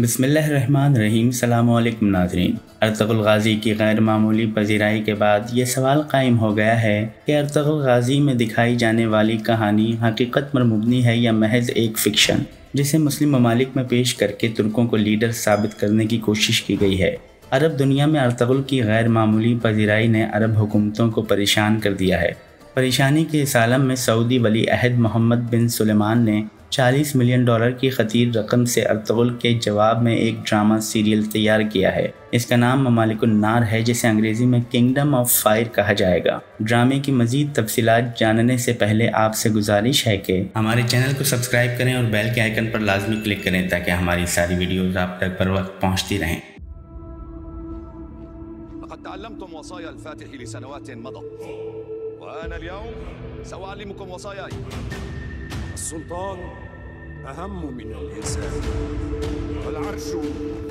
बिस्मिल्लाहिर्रहमानिर्रहीम। सलाम अलैकुम नाज़रीन। अर्तुगरुल गाज़ी की गैर मामूली पजीराई के बाद ये सवाल कायम हो गया है कि अर्तुगरुल गाज़ी में दिखाई जाने वाली कहानी हकीकत पर मुबनी है या महज एक फ़िक्शन, जिसे मुस्लिम ममालिक में पेश करके तुर्कों को लीडर साबित करने की कोशिश की गई है। अरब दुनिया में अर्तुगरुल की गैर मामूली पजीराई ने अरब हुकूमतों को परेशान कर दिया है। परेशानी के इस आलम में सऊदी वली अहद मोहम्मद बिन सलमान ने $40 मिलियन की खतीर रकम से अर्तुगरुल के जवाब में एक ड्रामा सीरियल तैयार किया है। इसका नाम मम्लुक अल-नार है, जिसे अंग्रेज़ी में किंगडम ऑफ फायर कहा जाएगा। ड्रामे की मज़ीद तफसीलात जानने से पहले आपसे गुजारिश है कि हमारे चैनल को सब्सक्राइब करें और बेल के आइकन पर लाजमी क्लिक करें ताकि हमारी सारी वीडियोज़ आप तक बर वक्त पहुँचती रहें। السلطان أهم من الإنسان والعرش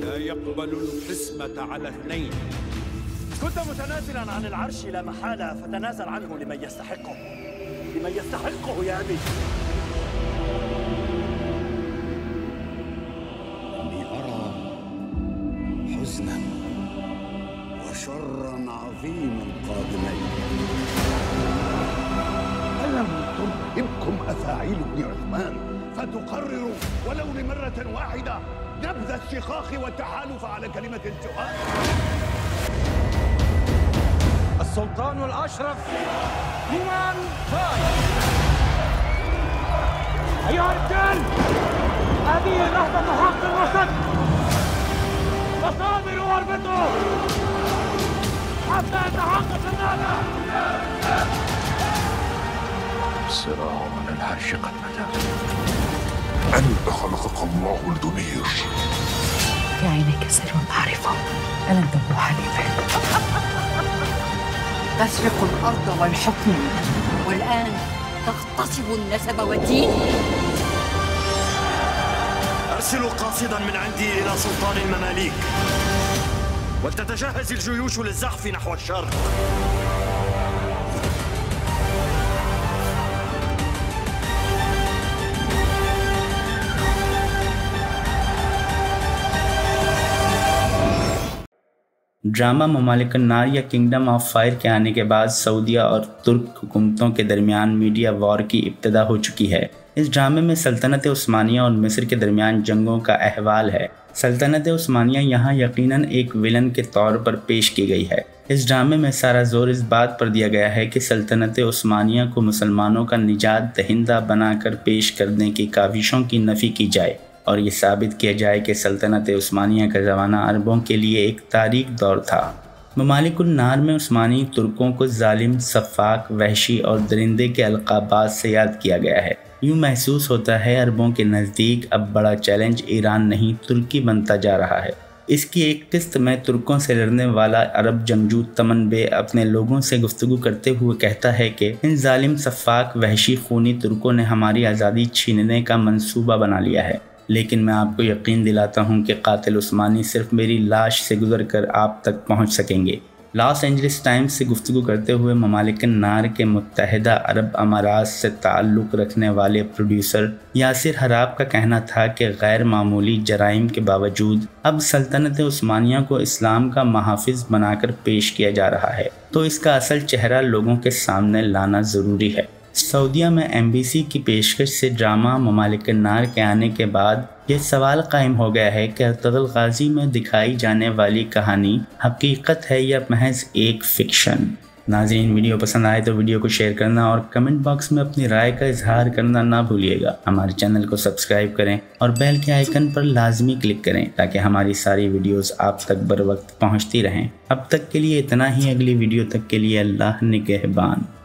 لا يقبل القسمة على اثنين. كنت متنازلا عن العرش لا محالة، فتنازل عنه لمن يستحقه، لمن يستحقه يا أبي. إني أرى حزنا وشرا عظيما قادمين. ترهبكم أفاعيل ابن عثمان فتقرروا ولو لمرة واحدة نبذ الشقاق والتحالف على كلمة الجهاد. السلطان الأشرف تمان باي أيها الرجال، هذه رهبة خط الوسط، فصابروا واربطوا حتى يتحقق النادى. الصراع على العرش قد بدا. أنت خلقك الله لدنير. في عينك سر أعرفه، أنا الدم حليفك. تسرق الأرض والحكم، والآن تغتصب النسب والدين. أرسلوا قاصدا من عندي إلى سلطان المماليك، ولتتجهز الجيوش للزحف نحو الشرق. ड्रामा मम्लुक अल-नार या किंगडम ऑफ फायर के आने के बाद सऊदिया और तुर्क हुकूमतों के दरमियान मीडिया वॉर की इब्तदा हो चुकी है। इस ड्रामे में सल्तनत उस्मानिया और मिस्र के दरमियान जंगों का अहवाल है। सल्तनत उस्मानिया यहाँ यकीनन एक विलन के तौर पर पेश की गई है। इस ड्रामे में सारा जोर इस बात पर दिया गया है कि सल्तनत उस्मानिया को मुसलमानों का निजात दहिंदा बनाकर पेश करने की काविशों की नफ़ी की जाए और ये साबित किया जाए कि सल्तनत उस्मानिया का ज़माना अरबों के लिए एक तारीख दौर था। मम्लुक अल-नार में उस्मानी तुर्कों को जालिम, सफाक, वहशी और दरिंदे के अलक़ाबात से याद किया गया है। यूँ महसूस होता है अरबों के नज़दीक अब बड़ा चैलेंज ईरान नहीं तुर्की बनता जा रहा है। इसकी एक किस्त में तुर्कों से लड़ने वाला अरब जंगजू तुमन बे अपने लोगों से गुफ्तगू करते हुए कहता है कि इन जालिम, सफाक, वहशी, खूनी तुर्कों ने हमारी आज़ादी छीनने का मंसूबा बना लिया है, लेकिन मैं आपको यकीन दिलाता हूं कि कातिल उस्मानी सिर्फ मेरी लाश से गुजरकर आप तक पहुंच सकेंगे। लॉस एंजलिस टाइम्स से गुफ्तगू करते हुए ममालिक अल-नार के मुत्तहदा अरब अमारात से ताल्लुक़ रखने वाले प्रोड्यूसर यासिर हराब का कहना था कि गैर मामूली जराइम के बावजूद अब सल्तनत उस्मानिया को इस्लाम का महाफिज बनाकर पेश किया जा रहा है, तो इसका असल चेहरा लोगों के सामने लाना ज़रूरी है। सऊदिया में MBC की पेशकश से ड्रामा मम्लुक अल-नार के आने के बाद यह सवाल कायम हो गया है कि अर्तुगरुल गाज़ी में दिखाई जाने वाली कहानी हकीकत है या महज एक फ़िक्शन। नाज़रीन, वीडियो पसंद आए तो वीडियो को शेयर करना और कमेंट बॉक्स में अपनी राय का इजहार करना ना भूलिएगा। हमारे चैनल को सब्सक्राइब करें और बेल के आइकन पर लाजमी क्लिक करें ताकि हमारी सारी वीडियोज़ आप तक बर वक्त पहुँचती रहें। अब तक के लिए इतना ही, अगली वीडियो तक के लिए अल्लाह निगहबान।